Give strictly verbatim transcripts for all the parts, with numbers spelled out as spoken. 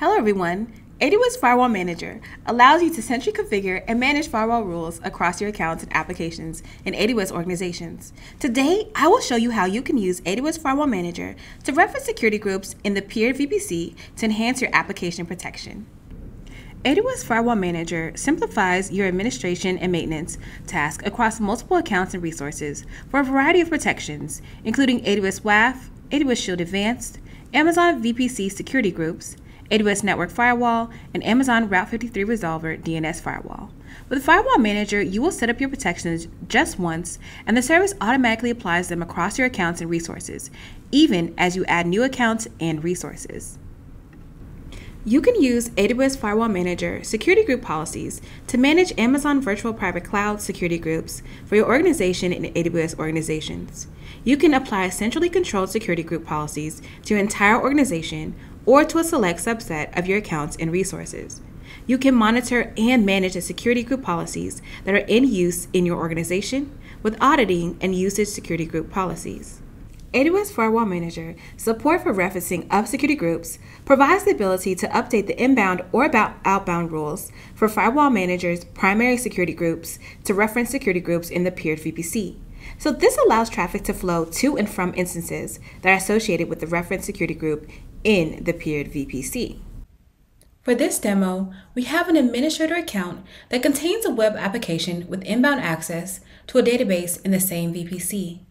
Hello everyone, A W S Firewall Manager allows you to centrally configure and manage firewall rules across your accounts and applications in A W S organizations. Today, I will show you how you can use A W S Firewall Manager to reference security groups in the peered V P C to enhance your application protection. A W S Firewall Manager simplifies your administration and maintenance tasks across multiple accounts and resources for a variety of protections, including A W S W A F, A W S Shield Advanced, Amazon V P C Security Groups, A W S Network Firewall, and Amazon Route fifty-three Resolver D N S Firewall. With Firewall Manager, you will set up your protections just once, and the service automatically applies them across your accounts and resources, even as you add new accounts and resources. You can use A W S Firewall Manager security group policies to manage Amazon Virtual Private Cloud security groups for your organization and A W S organizations. You can apply centrally controlled security group policies to your entire organization or to a select subset of your accounts and resources. You can monitor and manage the security group policies that are in use in your organization with auditing and usage security group policies. A W S Firewall Manager support for referencing of security groups provides the ability to update the inbound or outbound rules for Firewall Manager's primary security groups to reference security groups in the peered V P C. So this allows traffic to flow to and from instances that are associated with the reference security group in the peered V P C. For this demo, we have an administrator account that contains a web application with inbound access to a database in the same V P C.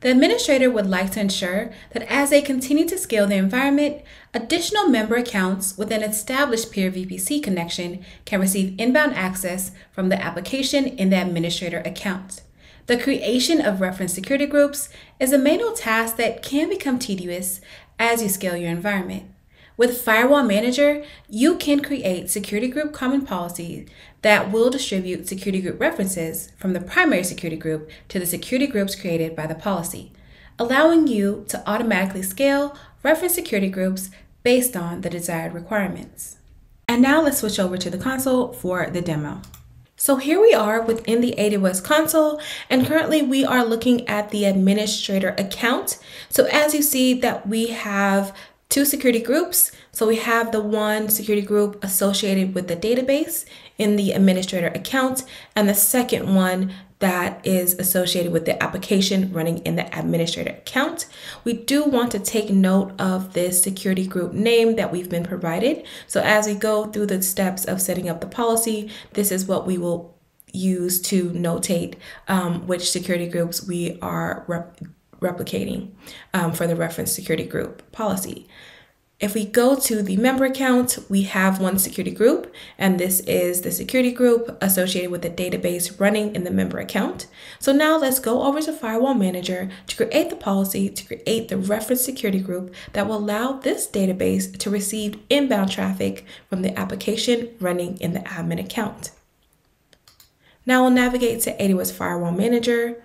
The administrator would like to ensure that as they continue to scale their environment, additional member accounts with an established peer V P C connection can receive inbound access from the application in the administrator account. The creation of reference security groups is a manual task that can become tedious as you scale your environment. With Firewall Manager, you can create security group common policies that will distribute security group references from the primary security group to the security groups created by the policy, allowing you to automatically scale reference security groups based on the desired requirements. And now let's switch over to the console for the demo. So here we are within the A W S console, and currently we are looking at the administrator account. So as you see that we have two security groups. So we have the one security group associated with the database in the administrator account, and the second one that is associated with the application running in the administrator account. We do want to take note of this security group name that we've been provided. So as we go through the steps of setting up the policy, this is what we will use to notate um, which security groups we are rep replicating um, for the reference security group policy. If we go to the member account, we have one security group, and this is the security group associated with the database running in the member account. So now let's go over to Firewall Manager to create the policy to create the reference security group that will allow this database to receive inbound traffic from the application running in the admin account. Now we'll navigate to A W S Firewall Manager.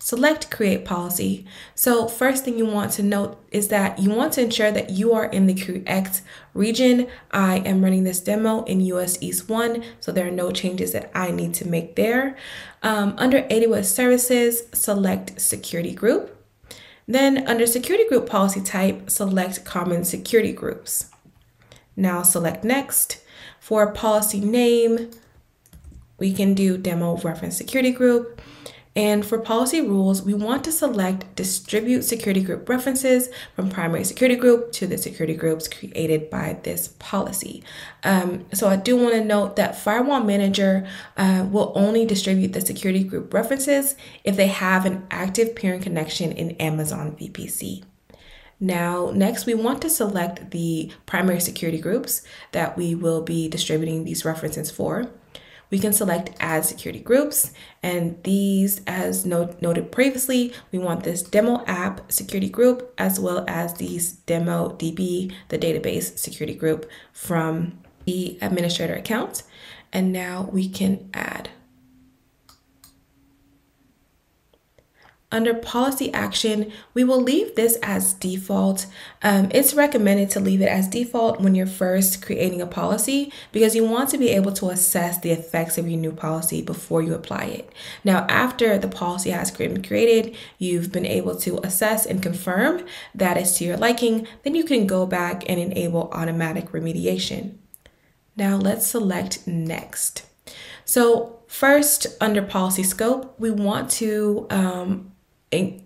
Select Create Policy. So first thing you want to note is that you want to ensure that you are in the correct region. I am running this demo in U S East one, so there are no changes that I need to make there. Um, under A W S Services, select Security Group. Then under Security Group Policy Type, select Common Security Groups. Now select Next. For policy name, we can do Demo Reference Security Group. And for policy rules, we want to select distribute security group references from primary security group to the security groups created by this policy. Um, so I do want to note that Firewall Manager uh, will only distribute the security group references if they have an active peering connection in Amazon V P C. Now, next, we want to select the primary security groups that we will be distributing these references for. We can select Add Security Groups, and these, as note, noted previously, we want this Demo App Security Group as well as these Demo D B, the database security group from the administrator account. And now we can add. Under policy action, we will leave this as default. Um, it's recommended to leave it as default when you're first creating a policy because you want to be able to assess the effects of your new policy before you apply it. Now, after the policy has been created, you've been able to assess and confirm that it's to your liking, then you can go back and enable automatic remediation. Now let's select next. So first, under policy scope, we want to um,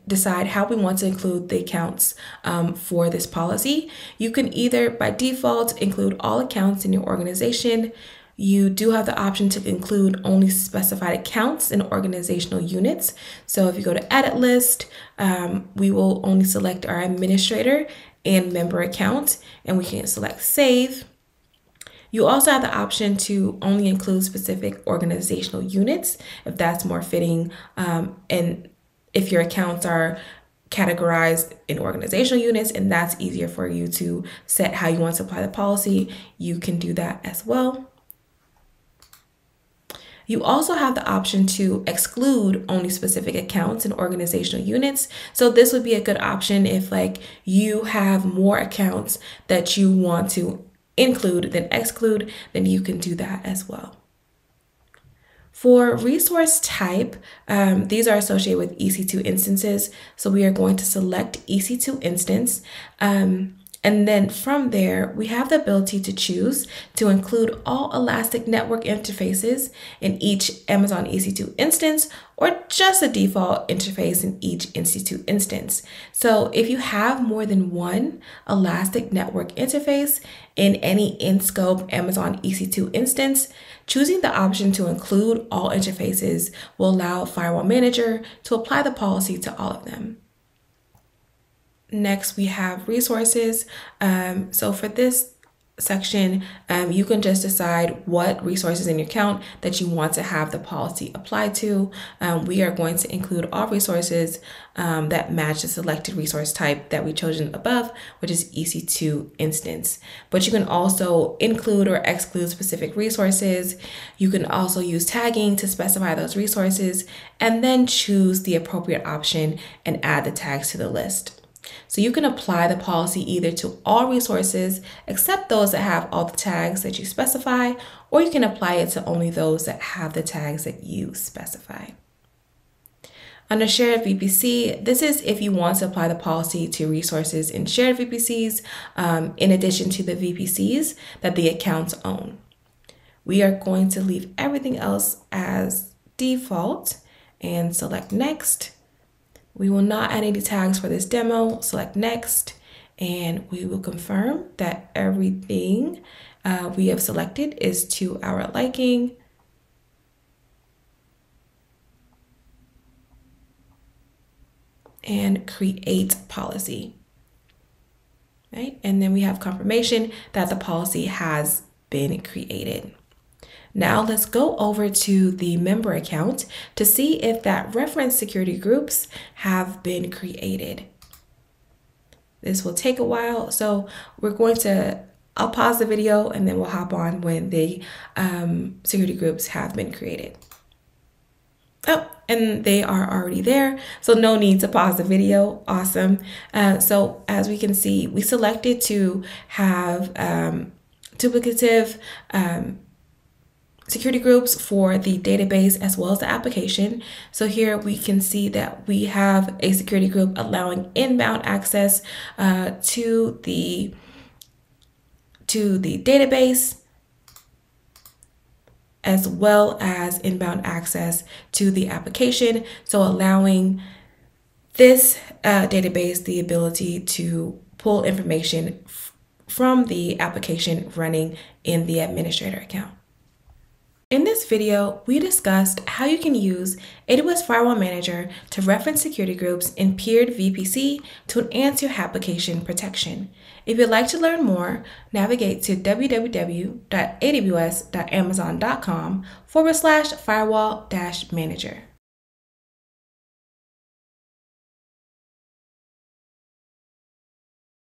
decide how we want to include the accounts um, for this policy. You can either by default include all accounts in your organization. You do have the option to include only specified accounts and organizational units. So if you go to edit list, um, we will only select our administrator and member account, and we can select save. You also have the option to only include specific organizational units if that's more fitting, um, and if your accounts are categorized in organizational units and that's easier for you to set how you want to apply the policy, you can do that as well. You also have the option to exclude only specific accounts and organizational units. So this would be a good option if like you have more accounts that you want to include then exclude, then you can do that as well. For resource type, um, these are associated with E C two instances. So we are going to select E C two instance. Um, and then from there, we have the ability to choose to include all elastic network interfaces in each Amazon E C two instance, or just a default interface in each E C two instance. So if you have more than one elastic network interface in any in-scope Amazon E C two instance, choosing the option to include all interfaces will allow Firewall Manager to apply the policy to all of them. Next, we have resources. Um, so for this section, um, you can just decide what resources in your account that you want to have the policy apply to. Um, we are going to include all resources um, that match the selected resource type that we chosen above, which is E C two instance. But you can also include or exclude specific resources. You can also use tagging to specify those resources and then choose the appropriate option and add the tags to the list. So you can apply the policy either to all resources except those that have all the tags that you specify, or you can apply it to only those that have the tags that you specify. Under shared V P C, this is if you want to apply the policy to resources in shared V P Cs um, in addition to the V P Cs that the accounts own. We are going to leave everything else as default and select next. We will not add any tags for this demo, select next, and we will confirm that everything uh, we have selected is to our liking. And create policy, right? And then we have confirmation that the policy has been created. Now let's go over to the member account to see if that reference security groups have been created. This will take a while, so we're going to, I'll pause the video and then we'll hop on when the um, security groups have been created. Oh, and they are already there, so no need to pause the video. Awesome. Uh, so as we can see, we selected to have um, duplicative um, security groups for the database as well as the application. So here we can see that we have a security group allowing inbound access uh, to the to the database, as well as inbound access to the application. So allowing this uh, database the ability to pull information from the application running in the administrator account. In this video, we discussed how you can use A W S Firewall Manager to reference security groups in peered V P C to enhance your application protection. If you'd like to learn more, navigate to w w w dot a w s dot amazon dot com forward slash firewall dash manager.